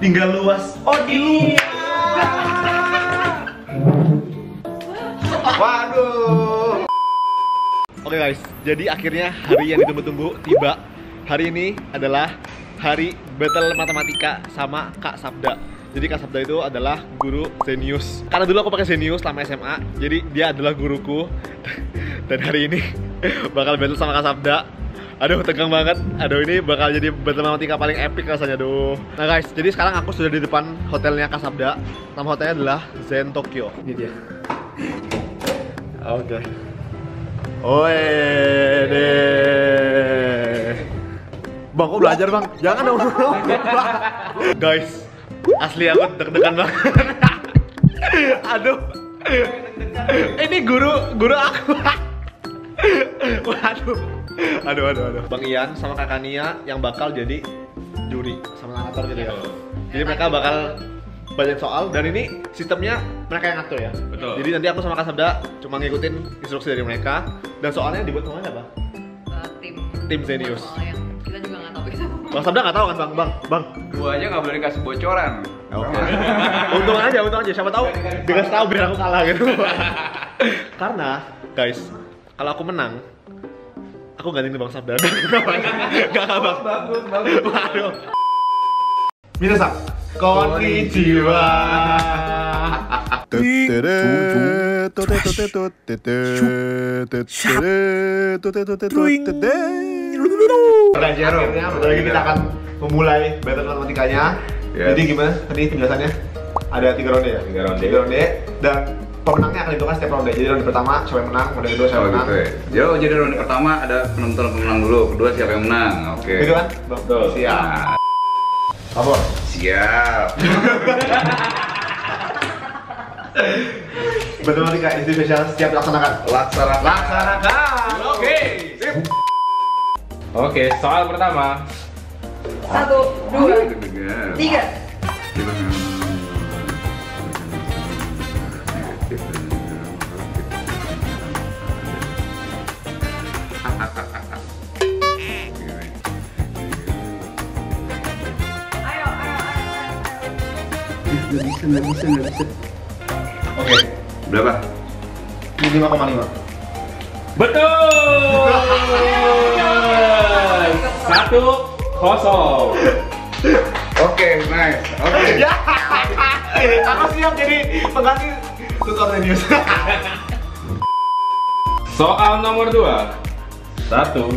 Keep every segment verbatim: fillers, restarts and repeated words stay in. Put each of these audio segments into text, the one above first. tinggal luas. Oh di luar. Waduh. Oke guys, jadi akhirnya hari yang ditunggu-tunggu tiba. Hari ini adalah hari battle matematika sama Kak Sabda. Jadi Kak Sabda itu adalah guru Zenius. Karena dulu aku pakai Zenius selama S M A, jadi dia adalah guruku. Dan hari ini bakal battle sama Kak Sabda. Aduh, tegang banget. Aduh, ini bakal jadi battle matematika paling epic rasanya, duh. Nah guys, jadi sekarang aku sudah di depan hotelnya Kak Sabda. Nama hotelnya adalah Zen Tokyo. Ini dia. Oke. Okay. Oe deh. Bang, aku belajar bang. Jangan dong. Guys, asli aku deg-degan banget. Aduh. Ini guru, guru aku. Waduh. Aduh, aduh, aduh. Bang Ian sama Kak Kania yang bakal jadi juri sama ngatur gitu ya. Jadi mereka bakal banyak soal dan ini sistemnya mereka yang ngatur ya. Betul. Jadi nanti aku sama Kak Sabda cuma ngikutin instruksi dari mereka dan soalnya dibuat sama siapa? Uh, tim. Tim Zenius. Kita juga nggak tahu bisa. Bang Sabda nggak tahu kan bang, bang, bang. Gua aja nggak boleh dikasih bocoran. Oke. Okay. Untung aja, untung aja. Siapa tahu dikasih tahu biar aku kalah gitu. Karena guys, kalau aku menang, aku gantiin Bang Sabda. Gak abang. Bagus, bagus. Waduh. Minasan, konnichiwa. Nah, Jerome, lagi kita akan memulai battle matematikanya. Jadi gimana tadi penjelasannya? Ada tiga ronde ya? Tiga ronde. Tiga ronde dan pemenangnya akan ditentukan setiap ronde. Jadi ronde pertama siapa yang menang, ronde kedua siapa yang menang. Yo, jadi ronde pertama ada penentuan pemenang dulu, kedua siapa yang menang. Oke. Gitu kan? Betul. Siap. Apa? Siap. Betul nanti kak, itu spesial setiap laksanakan. Laksanakan. Laksanakan. Oke. Sip. Oke, soal pertama. Satu, dua, tiga. Gak bisa, gak bisa, gak bisa. Oke, berapa? lima koma lima. Betul! Satu kosong. Oke, nice. Oke. Ya, aku siap jadi pengganti tutor Zenius. Soal nomor dua. Satu,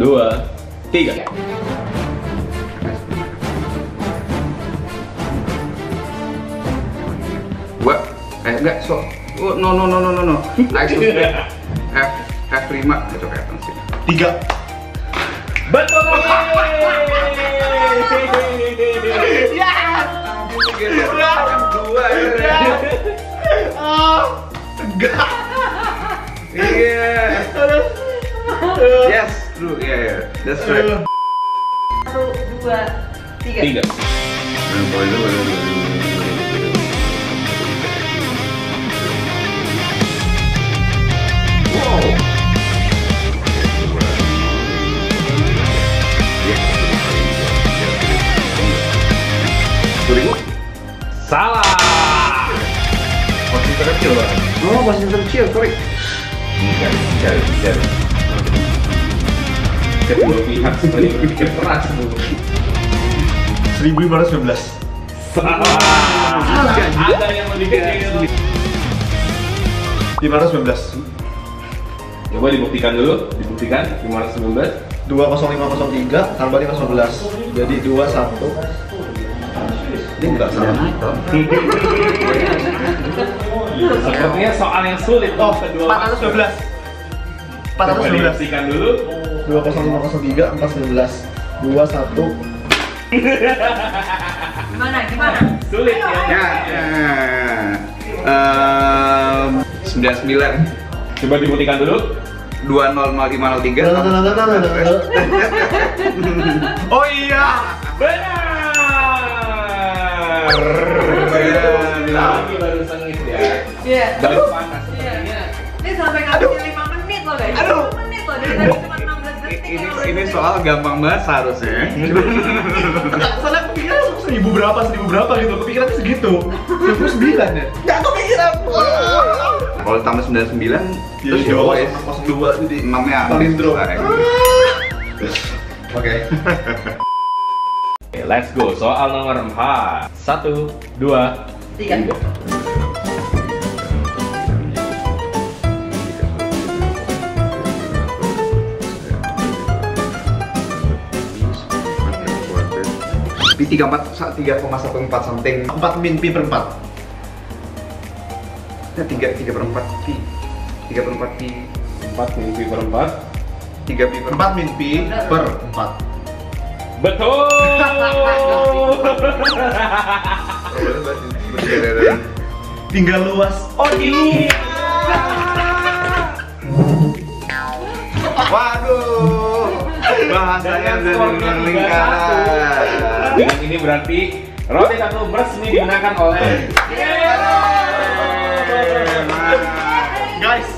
dua, tiga. What? Eh enggak, so oh, no no no no no no. I should have have terima gitu kayak sih. Tiga. Betul. Ya. Dua. Oh. Enggak. Iya. Yes, true. Yeah, yeah. That's right. Satu, dua, tiga. Tiga. Salah. Posisi terkecil bang. Oh, posisi terkecil, sorry. Bukan, cari, cari. Kedua pihak seperti berpikir keras. seribu lima ratus sembilan belas. Salah. Ada yang lebih kecil. lima ratus sembilan belas. Coba dibuktikan dulu, dibuktikan lima ratus sembilan belas. dua nol lima nol tiga tambah lima ratus sebelas. Jadi dua satu. Enggak salah. Sepertinya soal yang sulit. Oh, empat satu dua. empat satu dua. Sikan dulu. dua nol lima nol tiga empat satu dua. dua satu. Gimana? Gimana? Sulit ya. Ya. Ehm sembilan sembilan. Coba dibuktikan dulu. dua nol lima nol tiga. Oh iya. Benar. Lagi baru sengit ya. Iya. Baru panas. Iya. Ini sampai ngambil lima menit loh guys. lima menit loh dari tadi cuma enam belas detik. Ini soal gampang banget seharusnya. Soalnya aku pikir langsung seribu berapa, seribu berapa gitu. Kepikirannya segitu. Sembilan ya? Nggak kepikiran. Kalau tambah sembilan sembilan, terus dua es, dua di enamnya. Palindrom. Oke. Let's go. Soal nomor empat. Satu, dua, tiga. Di tiga empat tiga koma satu empat something empat min pi per empat. Nah tiga tiga per empat pi tiga per empat pi empat min pi per empat tiga pi per empat min pi per empat. Betul. Tinggal luas. Oh ini. Waduh. Bahasanya dengan lingkaran. Dengan ini berarti Rote satu resmi dimenangkan oleh guys.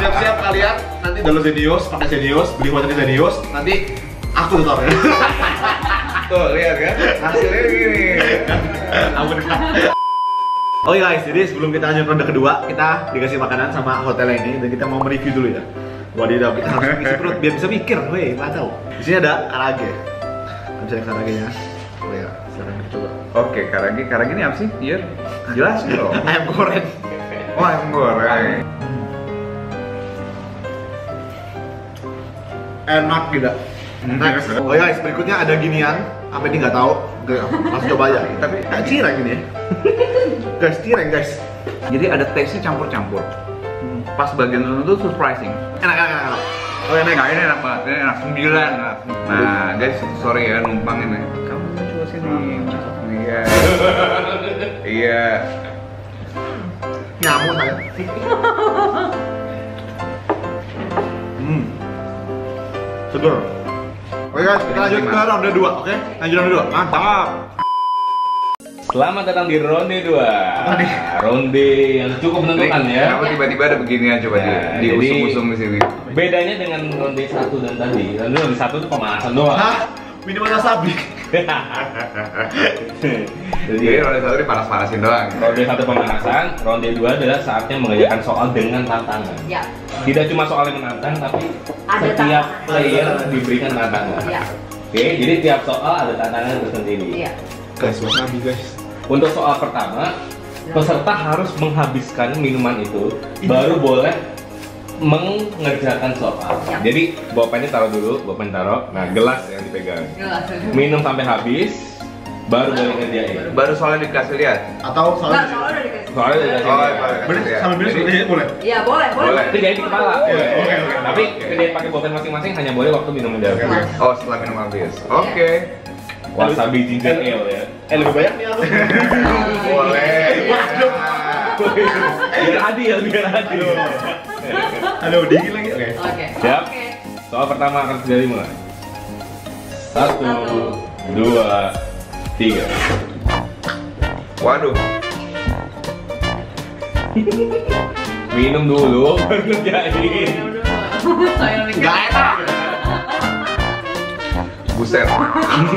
Siap-siap kalian nanti download Zenius, pakai Zenius, beli vouchernya Zenius, nanti aku tutor. Tuh lihat kan hasilnya gini. Ampun. Oke guys, jadi sebelum kita lanjut ronde kedua, kita dikasih makanan sama hotelnya ini dan kita mau mereview dulu ya. Buat dia kita harus isi perut biar bisa mikir. Weh, nggak tahu. Di sini ada karage. Bisa yang karage ya. Ya, sekarang kita coba. Oke, karagi, karagi ini apa sih? Iya, jelas dong. Ayam goreng. Oh, ayam goreng. Enak tidak? Next. Oh guys, berikutnya ada ginian. Apa ini nggak tahu? Langsung coba aja. Tapi kayak cireng ini. Guys, cireng guys. Jadi ada teksnya campur-campur. Pas bagian tertentu surprising. Enak, enak, enak. Oh ini enak, ini enak banget, ini enak sembilan. Nah guys, sorry ya numpangin ya. Kamu kan coba sini. Iya. Iya. Nyamuk saya. Hmm. Seger. Oke guys, kita lanjut ke ronde dua, oke? Lanjut ronde dua, mantap. Selamat datang di ronde dua. Ronde yang cukup menentukan ya. Kenapa tiba-tiba ada beginian coba ya, di usum-usum di sini. Bedanya dengan ronde satu dan tadi. Ronde satu itu pemanasan doang. Hah? Minimal wasabi. Jadi ronde satu ini panas-panasin doang. Ronde satu pemanasan, ronde dua adalah saatnya mengerjakan soal dengan tantangan. Ya. Tidak cuma soal yang menantang, tapi ada setiap tantangan. Player diberikan tantangan. Ya. Oke, jadi tiap soal ada tantangan tersendiri. Ya. Guys, wasabi guys. Untuk soal pertama, peserta harus menghabiskan minuman itu baru boleh mengerjakan soal. Jadi bawa pennya taruh dulu, bawa pen taruh. Nah gelas yang dipegang. Minum sampai habis, baru boleh ngerjain. Baru soalnya dikasih lihat atau soalnya? Soalnya dikasih. Soalnya dikasih. Berarti sambil minum boleh? Iya boleh, boleh. Tidak di kepala. Oke. Tapi tidak pakai bawa pen masing-masing, hanya boleh waktu minum mendadak. Oh setelah minum habis. Oke. Wasabi ginger ale ya. Eh lebih banyak nih aku. Boleh. Waduh. Biar adil, biar adil. Aduh, dingin lagi. Oke. Oke. Siap. Soal pertama akan dari mulai. Satu, dua, tiga. Waduh. Minum dulu baru ngerjain. Gak enak. Buset. Hmm.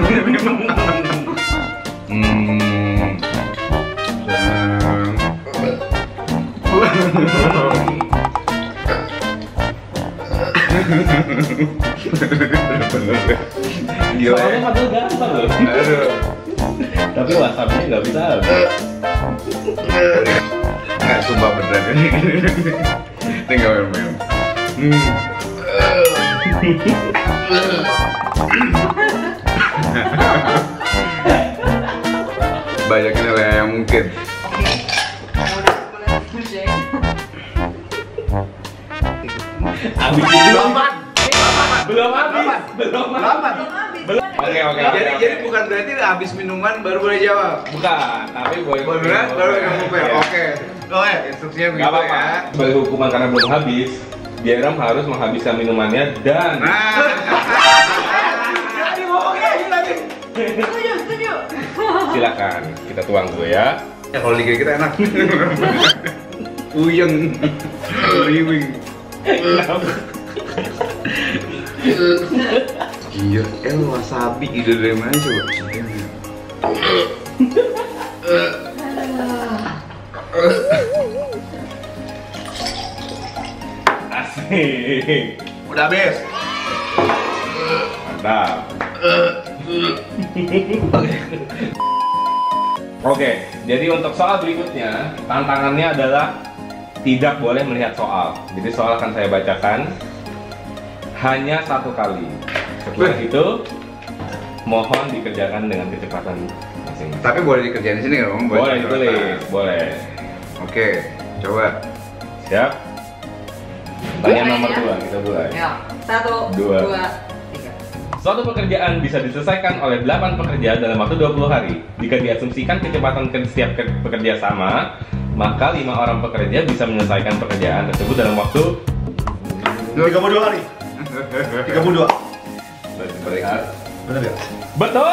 Gila ya. Aduh. Tapi wasabinya nggak bisa. Nggak sumpah beneran ini. Ini nggak main-main. Banyakin oleh yang mungkin. Habis belum belum habis belum belum. Oke oke. Jadi jadi bukan berarti habis minuman baru boleh jawab. Bukan, tapi boleh. Boleh baru kamu fair. Oke. Oke, instruksinya begitu ya. Sebagai hukuman karena belum habis, Jerome harus menghabiskan minumannya dan. Setuju, setuju. Silakan, kita tuang dulu ya. Ya kalau digigit kita enak. Uyeng, riwing. Ginger ale wasabi ide dari mana coba? Asik. Udah habis. Mantap. Oke, jadi untuk soal berikutnya, tantangannya adalah tidak boleh melihat soal. Jadi soal akan saya bacakan hanya satu kali. Setelah itu mohon dikerjakan dengan kecepatan masing-masing. Tapi boleh dikerjain di sini kan? Om? Boleh ditulis, boleh. Oke, coba. Siap. Pertanyaan nomor dua, kita mulai. Ya. Satu, dua, dua, tiga. Suatu pekerjaan bisa diselesaikan oleh delapan pekerja dalam waktu dua puluh hari. Jika diasumsikan kecepatan setiap pekerja sama, maka lima orang pekerja bisa menyelesaikan pekerjaan tersebut dalam waktu tiga puluh dua hari. tiga puluh dua. Benar ya? Betul!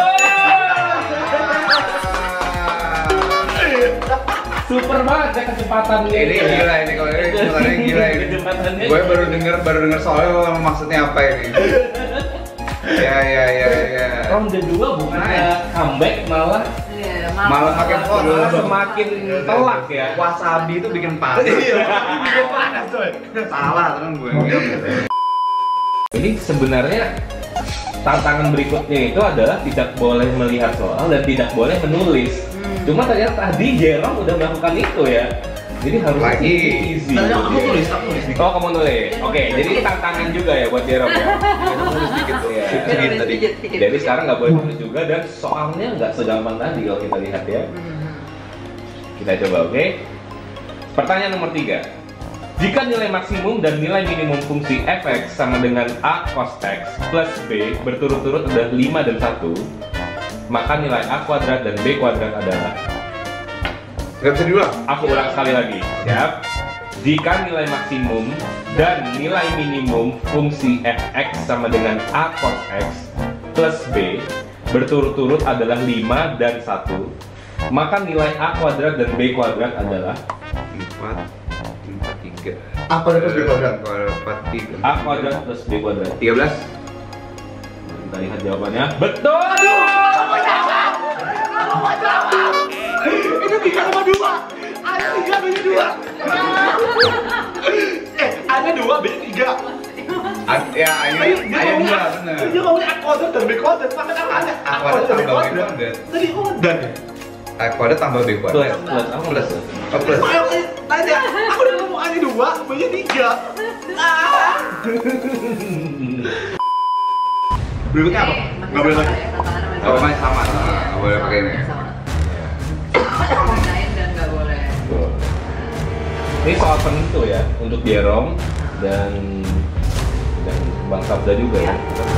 Super banget ya kecepatannya. Ini gila ini kalau ini kecepatannya gila ini. Kecepatannya. Gue baru denger baru denger soalnya maksudnya apa ini. Ya ya ya ya. Round kedua bukan comeback malah malah makin kotor, semakin telak ya. Wasabi itu bikin panas. Bikin panas coy. Salah terus gue. Ini sebenarnya tantangan berikutnya itu adalah tidak boleh melihat soal dan tidak boleh menulis. Hmm. Cuma ternyata tadi Jerome udah melakukan itu ya. Jadi harus lagi easy. Tadi aku tulis, aku tulis. Oh kamu nulis. Oke, okay, jadi tantangan juga ya buat Jerome ya. Nulis dikit tuh ya. Jadi sekarang nggak boleh nulis juga dan soalnya nggak segampang tadi kalau kita lihat ya. Kita coba, oke? Okay? Pertanyaan nomor tiga. Jika nilai maksimum dan nilai minimum fungsi f(x) sama dengan a cos x plus b berturut-turut adalah lima dan satu, maka nilai a kuadrat dan b kuadrat adalah. Gak bisa diulang? Aku ulang sekali lagi. Siap? Jika nilai maksimum dan nilai minimum fungsi f(x) sama dengan a cos x plus b berturut-turut adalah lima dan satu, maka nilai a kuadrat dan b kuadrat adalah empat. A kuadrat plus B kuadrat A kuadrat plus B kuadrat tiga belas. Kita lihat jawabannya. Betul! Aduh! Apa jalan? Apa jalan? Itu tiga koma dua. Ada tiga, B-nya dua. Eh, ada dua, B-nya tiga. Ya, A-nya dua. Dia ngomongnya A kuadrat dan B kuadrat. Makan apa ada? A kuadrat tambah B kuadrat. Tadi udah ya? A kuadrat tambah B kuadrat. Plus, plus, plus. Tanya, aku udah ngomong A-nya dua, B-nya tiga. Berikutnya apa? Nggak boleh lagi? Nggak boleh sama, nggak boleh pakai ini. Ini soal penentu ya, untuk Jerome dan Bang Sabda juga ya.